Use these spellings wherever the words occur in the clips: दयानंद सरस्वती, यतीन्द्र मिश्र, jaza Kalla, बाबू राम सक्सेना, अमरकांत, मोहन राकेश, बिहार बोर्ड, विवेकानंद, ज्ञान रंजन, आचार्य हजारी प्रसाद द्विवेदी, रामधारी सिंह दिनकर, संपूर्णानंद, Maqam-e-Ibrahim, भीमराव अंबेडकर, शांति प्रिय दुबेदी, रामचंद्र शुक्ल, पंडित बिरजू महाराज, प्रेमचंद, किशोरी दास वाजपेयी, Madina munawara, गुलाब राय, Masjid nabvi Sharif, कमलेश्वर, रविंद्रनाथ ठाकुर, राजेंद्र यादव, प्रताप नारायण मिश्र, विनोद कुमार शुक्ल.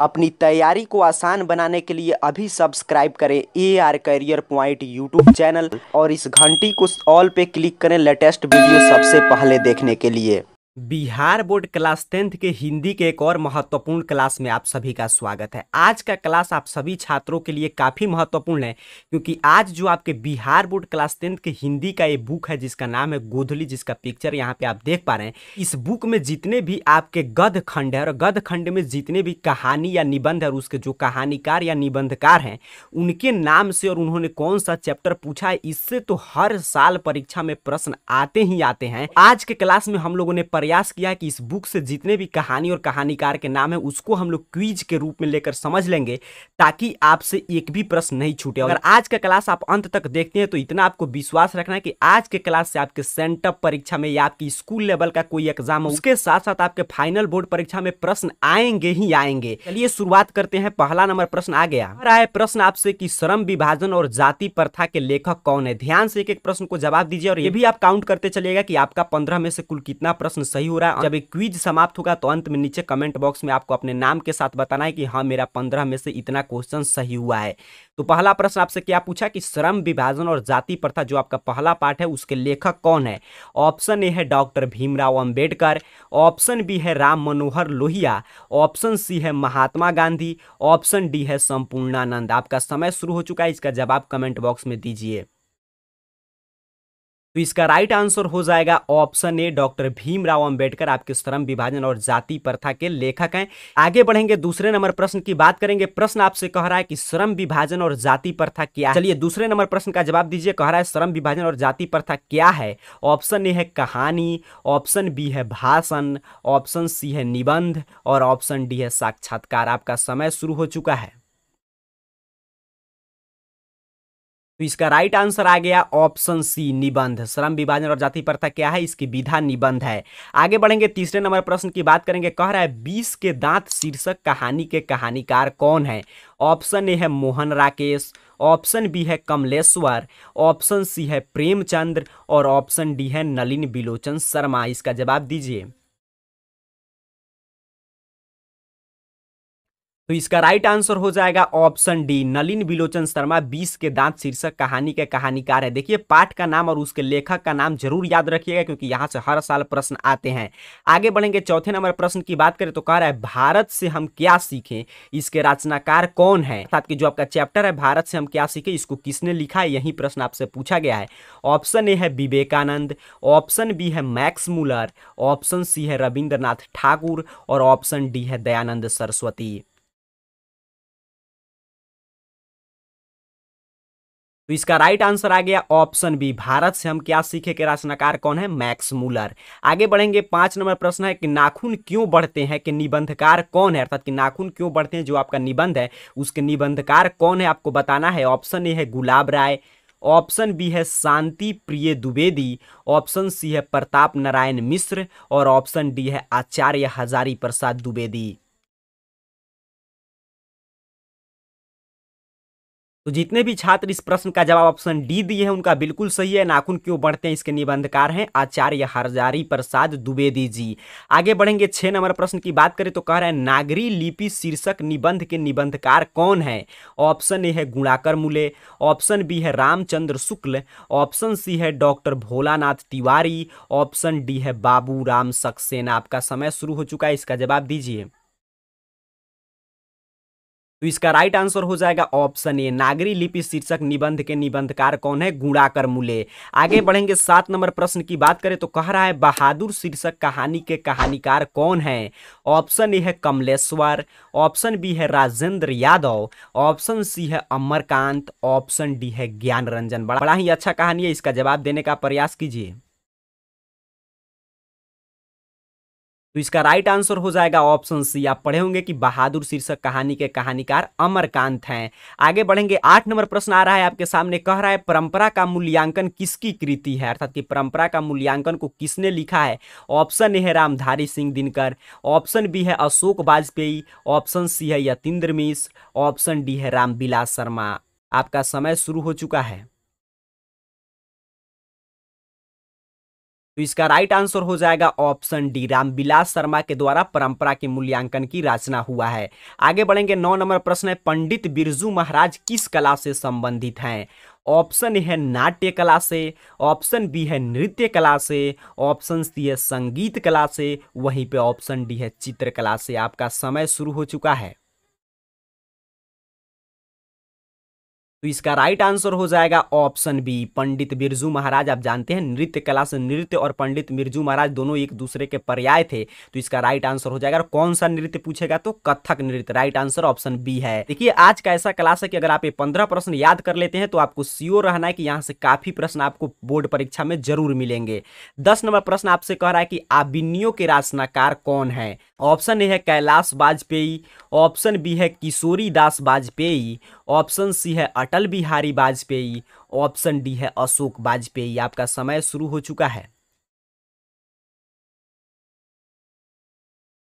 अपनी तैयारी को आसान बनाने के लिए अभी सब्सक्राइब करें AR career point YouTube channel और इस घंटी को ऑल पे क्लिक करें लेटेस्ट वीडियो सबसे पहले देखने के लिए। बिहार बोर्ड क्लास 10th के हिंदी के एक और महत्वपूर्ण क्लास में आप सभी का स्वागत है। आज का क्लास आप सभी छात्रों के लिए काफ़ी महत्वपूर्ण है क्योंकि आज जो आपके बिहार बोर्ड क्लास 10th के हिंदी का ये बुक है जिसका नाम है गोधली, जिसका पिक्चर यहाँ पे आप देख पा रहे हैं। इस बुक में जितने भी आपके गद्य खंड है और गद्य खंड में जितने भी कहानी या निबंध है, उसके जो कहानीकार या निबंधकार हैं उनके नाम से और उन्होंने कौन सा चैप्टर पूछा है, इससे तो हर साल परीक्षा में प्रश्न आते ही आते हैं। आज के क्लास में हम लोगों ने प्रयास किया कि इस बुक से जितने भी कहानी और कहानीकार के नाम है उसको हम लोग क्विज के रूप में लेकर समझ लेंगे ताकि आपसे एक भी प्रश्न नहीं छूटे। अगर आज का क्लास आप अंत तक देखते हैं तो इतना आपको विश्वास रखना है कि आज के क्लास से आपके सेंटअप परीक्षा में या आपकी स्कूल लेवल का कोई एग्जाम हो, उसके साथ साथ आपके फाइनल बोर्ड परीक्षा में प्रश्न आएंगे ही आएंगे। चलिए शुरुआत करते हैं। पहला नंबर प्रश्न आ गया। प्रश्न आपसे कि श्रम विभाजन और जाति प्रथा के लेखक कौन है। ध्यान से एक एक प्रश्न को जवाब दीजिए और ये भी आप काउंट करते चलिएगा कि आपका 15 में से कुल कितना प्रश्न सही हो रहा है। जब एक क्विज समाप्त होगा तो अंत में नीचे कमेंट बॉक्स में आपको अपने नाम के साथ बताना है कि हाँ मेरा 15 में से इतना क्वेश्चन सही हुआ है। तो पहला प्रश्न आपसे क्या पूछा कि श्रम विभाजन और जाति प्रथा जो आपका पहला पाठ है उसके लेखक कौन है। ऑप्शन ए है doctor भीमराव अंबेडकर, option B है राम मनोहर लोहिया, ऑप्शन सी है महात्मा गांधी, ऑप्शन डी है संपूर्णानंद। आपका समय शुरू हो चुका है, इसका जवाब कमेंट बॉक्स में दीजिए। तो इसका राइट आंसर हो जाएगा option A doctor भीमराव अंबेडकर आपके श्रम विभाजन और जाति प्रथा के लेखक हैं। आगे बढ़ेंगे, दूसरे नंबर प्रश्न की बात करेंगे। प्रश्न आपसे कह रहा है कि श्रम विभाजन और जाति प्रथा क्या है। चलिए दूसरे नंबर प्रश्न का जवाब दीजिए। कह रहा है श्रम विभाजन और जाति प्रथा क्या है। ऑप्शन ए है कहानी, ऑप्शन बी है भाषण, ऑप्शन सी है निबंध और ऑप्शन डी है साक्षात्कार। आपका समय शुरू हो चुका है। तो इसका राइट आंसर आ गया ऑप्शन सी निबंध। श्रम विभाजन और जाति प्रथा क्या है, इसकी विधा निबंध है। आगे बढ़ेंगे, तीसरे नंबर प्रश्न की बात करेंगे। कह रहा है 20 के दांत शीर्षक कहानी के कहानीकार कौन है। ऑप्शन ए है मोहन राकेश, ऑप्शन बी है कमलेश्वर, ऑप्शन सी है प्रेमचंद और ऑप्शन डी है नलीन बिलोचन शर्मा। इसका जवाब दीजिए। तो इसका राइट आंसर हो जाएगा ऑप्शन डी नलिन बिलोचन शर्मा 20 के दांत शीर्षक कहानी के कहानीकार है। देखिए पाठ का नाम और उसके लेखक का नाम जरूर याद रखिएगा क्योंकि यहाँ से हर साल प्रश्न आते हैं। आगे बढ़ेंगे, चौथे नंबर प्रश्न की बात करें तो कह रहा है भारत से हम क्या सीखें, इसके रचनाकार कौन है। अर्थात कि जो आपका चैप्टर है भारत से हम क्या सीखें, इसको किसने लिखा है, यही प्रश्न आपसे पूछा गया है। ऑप्शन ए है विवेकानंद, ऑप्शन बी है मैक्स मूलर, ऑप्शन सी है रविंद्रनाथ ठाकुर और ऑप्शन डी है दयानंद सरस्वती। तो इसका राइट आंसर आ गया ऑप्शन बी भारत से हम क्या सीखे के रचनाकार कौन है, मैक्स मूलर। आगे बढ़ेंगे, पांच नंबर प्रश्न है कि नाखून क्यों बढ़ते हैं के निबंधकार कौन है। अर्थात कि नाखून क्यों बढ़ते हैं जो आपका निबंध है उसके निबंधकार कौन है आपको बताना है। ऑप्शन ए है गुलाब राय, ऑप्शन बी है शांति प्रिय दुबेदी, ऑप्शन सी है प्रताप नारायण मिश्र और ऑप्शन डी है आचार्य हजारी प्रसाद द्विवेदी। तो जितने भी छात्र इस प्रश्न का जवाब ऑप्शन डी दिए हैं उनका बिल्कुल सही है। नाखून क्यों बढ़ते हैं इसके निबंधकार हैं आचार्य हजारी प्रसाद द्विवेदी जी। आगे बढ़ेंगे, छह नंबर प्रश्न की बात करें तो कह रहे हैं नागरी लिपि शीर्षक निबंध के निबंधकार कौन है। ऑप्शन ए है गुणाकर मूले, ऑप्शन बी है रामचंद्र शुक्ल, ऑप्शन सी है doctor Bholanath Tiwari, option D है बाबू राम सक्सेना। आपका समय शुरू हो चुका है, इसका जवाब दीजिए। तो इसका राइट आंसर हो जाएगा ऑप्शन ए नागरी लिपि शीर्षक निबंध के निबंधकार कौन है, गुणाकर मूले। आगे बढ़ेंगे, सात नंबर प्रश्न की बात करें तो कह रहा है बहादुर शीर्षक कहानी के कहानीकार कौन है। ऑप्शन ए है कमलेश्वर, ऑप्शन बी है राजेंद्र यादव, ऑप्शन सी है अमरकांत, ऑप्शन डी है ज्ञान रंजन। बड़ा ही अच्छा कहानी है, इसका जवाब देने का प्रयास कीजिए। तो इसका राइट आंसर हो जाएगा ऑप्शन सी। आप पढ़े होंगे कि बहादुर शीर्षक कहानी के कहानीकार अमरकांत हैं। आगे बढ़ेंगे, आठ नंबर प्रश्न आ रहा है आपके सामने। कह रहा है परंपरा का मूल्यांकन किसकी कृति है। अर्थात कि परंपरा का मूल्यांकन को किसने लिखा है। ऑप्शन ए है रामधारी सिंह दिनकर, ऑप्शन बी है अशोक वाजपेयी, ऑप्शन सी है यतीन्द्र मिश्र, ऑप्शन डी है रामविलास शर्मा। आपका समय शुरू हो चुका है। तो इसका राइट आंसर हो जाएगा ऑप्शन डी, रामविलास शर्मा के द्वारा परंपरा के मूल्यांकन की रचना हुआ है। आगे बढ़ेंगे, 9 नंबर प्रश्न है, पंडित बिरजू महाराज किस कला से संबंधित हैं? ऑप्शन ए है नाट्य कला से, ऑप्शन बी है नृत्य कला से, ऑप्शन सी है संगीत कला से, वहीं पे ऑप्शन डी है चित्रकला से। आपका समय शुरू हो चुका है। तो इसका राइट आंसर हो जाएगा ऑप्शन बी, पंडित बिरजू महाराज। आप जानते हैं नृत्य कला से, नृत्य और पंडित बिरजू महाराज दोनों एक दूसरे के पर्याय थे, तो इसका राइट आंसर हो जाएगा। और कौन सा नृत्य पूछेगा तो कथक नृत्य, राइट आंसर ऑप्शन बी है। देखिए आज का ऐसा क्लास है कि अगर आप ये 15 प्रश्न याद कर लेते हैं तो आपको श्योर रहना है कि यहाँ से काफी प्रश्न आपको बोर्ड परीक्षा में जरूर मिलेंगे। 10 नंबर प्रश्न आपसे कह रहा है कि अभिनयों के रचनाकार कौन है? ऑप्शन ए है कैलाश वाजपेयी, ऑप्शन बी है किशोरी दास वाजपेयी, ऑप्शन सी है अटल बिहारी वाजपेयी, ऑप्शन डी है अशोक वाजपेयी। आपका समय शुरू हो चुका है।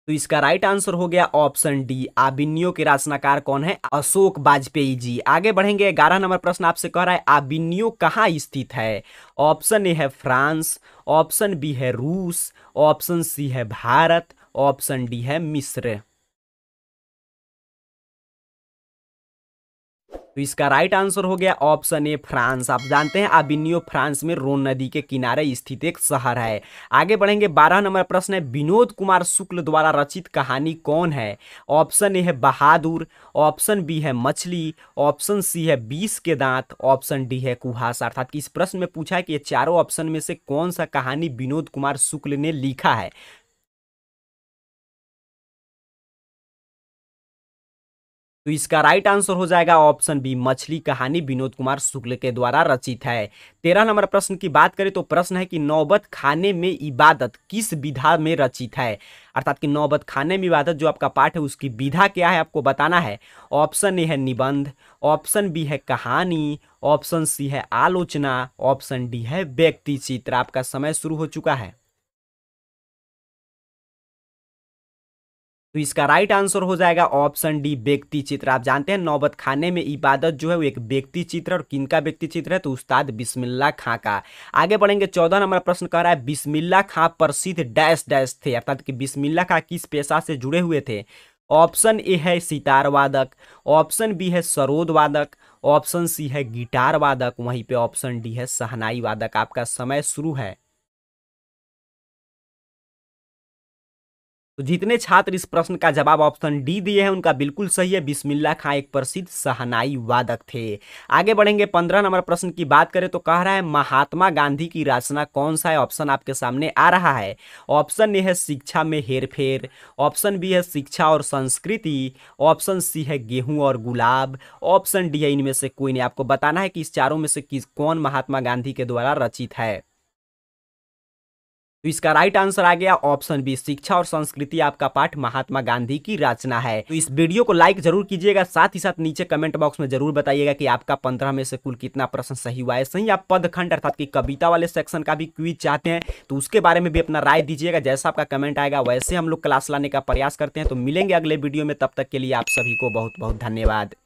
तो इसका राइट आंसर हो गया ऑप्शन डी, अभिनयों के रचनाकार कौन है? अशोक वाजपेयी जी। आगे बढ़ेंगे, 11 नंबर प्रश्न आपसे कह रहा है अभिनय कहाँ स्थित है? ऑप्शन ए है फ्रांस, ऑप्शन बी है रूस, ऑप्शन सी है भारत, ऑप्शन डी है मिस्र। तो इसका राइट आंसर हो गया ऑप्शन ए फ्रांस। आप जानते हैं अविन्यो फ्रांस में रोन नदी के किनारे स्थित एक शहर है। आगे बढ़ेंगे, 12 नंबर प्रश्न है, विनोद कुमार शुक्ल द्वारा रचित कहानी कौन है? ऑप्शन ए है बहादुर, ऑप्शन बी है मछली, ऑप्शन सी है 20 के दांत, ऑप्शन डी है कुहासा। अर्थात कि इस प्रश्न में पूछा है कि ये चारों ऑप्शन में से कौन सा कहानी विनोद कुमार शुक्ल ने लिखा है। तो इसका राइट आंसर हो जाएगा ऑप्शन बी, मछली कहानी विनोद कुमार शुक्ल के द्वारा रचित है। 13 नंबर प्रश्न की बात करें तो प्रश्न है कि नौबत खाने में इबादत किस विधा में रचित है? अर्थात कि नौबत खाने में इबादत जो आपका पाठ है उसकी विधा क्या है आपको बताना है। ऑप्शन ए है निबंध, ऑप्शन बी है कहानी, ऑप्शन सी है आलोचना, ऑप्शन डी है व्यक्ति चित्र। आपका समय शुरू हो चुका है। तो इसका राइट आंसर हो जाएगा ऑप्शन डी, व्यक्ति चित्र। आप जानते हैं नौबत खाने में इबादत जो है वो एक व्यक्ति चित्र, और किनका व्यक्ति चित्र है तो उस्ताद बिस्मिल्लाह खां का। आगे बढ़ेंगे, 14 नंबर प्रश्न कह रहा है बिस्मिल्लाह खां प्रसिद्ध डैश डैश थे, अर्थात कि बिस्मिल्लाह खां किस पेशा से जुड़े हुए थे? ऑप्शन ए है सितार वादक, ऑप्शन बी है सरोद वादक, ऑप्शन सी है गिटार वादक, वहीं पे ऑप्शन डी है शहनाई वादक। आपका समय शुरू है। तो जितने छात्र इस प्रश्न का जवाब ऑप्शन डी दिए हैं उनका बिल्कुल सही है, बिस्मिल्लाह खां एक प्रसिद्ध शहनाई वादक थे। आगे बढ़ेंगे, 15 नंबर प्रश्न की बात करें तो कह रहा है महात्मा गांधी की रचना कौन सा है? ऑप्शन आपके सामने आ रहा है। ऑप्शन ए है शिक्षा में हेरफेर, ऑप्शन बी है शिक्षा और संस्कृति, ऑप्शन सी है गेहूँ और गुलाब, ऑप्शन डी है इनमें से कोई नहीं। आपको बताना है कि इस चारों में से कौन महात्मा गांधी के द्वारा रचित है। तो इसका राइट आंसर आ गया ऑप्शन बी, शिक्षा और संस्कृति आपका पाठ महात्मा गांधी की रचना है। तो इस वीडियो को लाइक जरूर कीजिएगा, साथ ही साथ नीचे कमेंट बॉक्स में जरूर बताइएगा कि आपका 15 में से कुल कितना प्रश्न सही हुआ है। सही आप पदखंड अर्थात कि कविता वाले सेक्शन का भी क्विज चाहते हैं तो उसके बारे में भी अपना राय दीजिएगा। जैसा आपका कमेंट आएगा वैसे हम लोग क्लास लाने का प्रयास करते हैं। तो मिलेंगे अगले वीडियो में, तब तक के लिए आप सभी को बहुत बहुत धन्यवाद।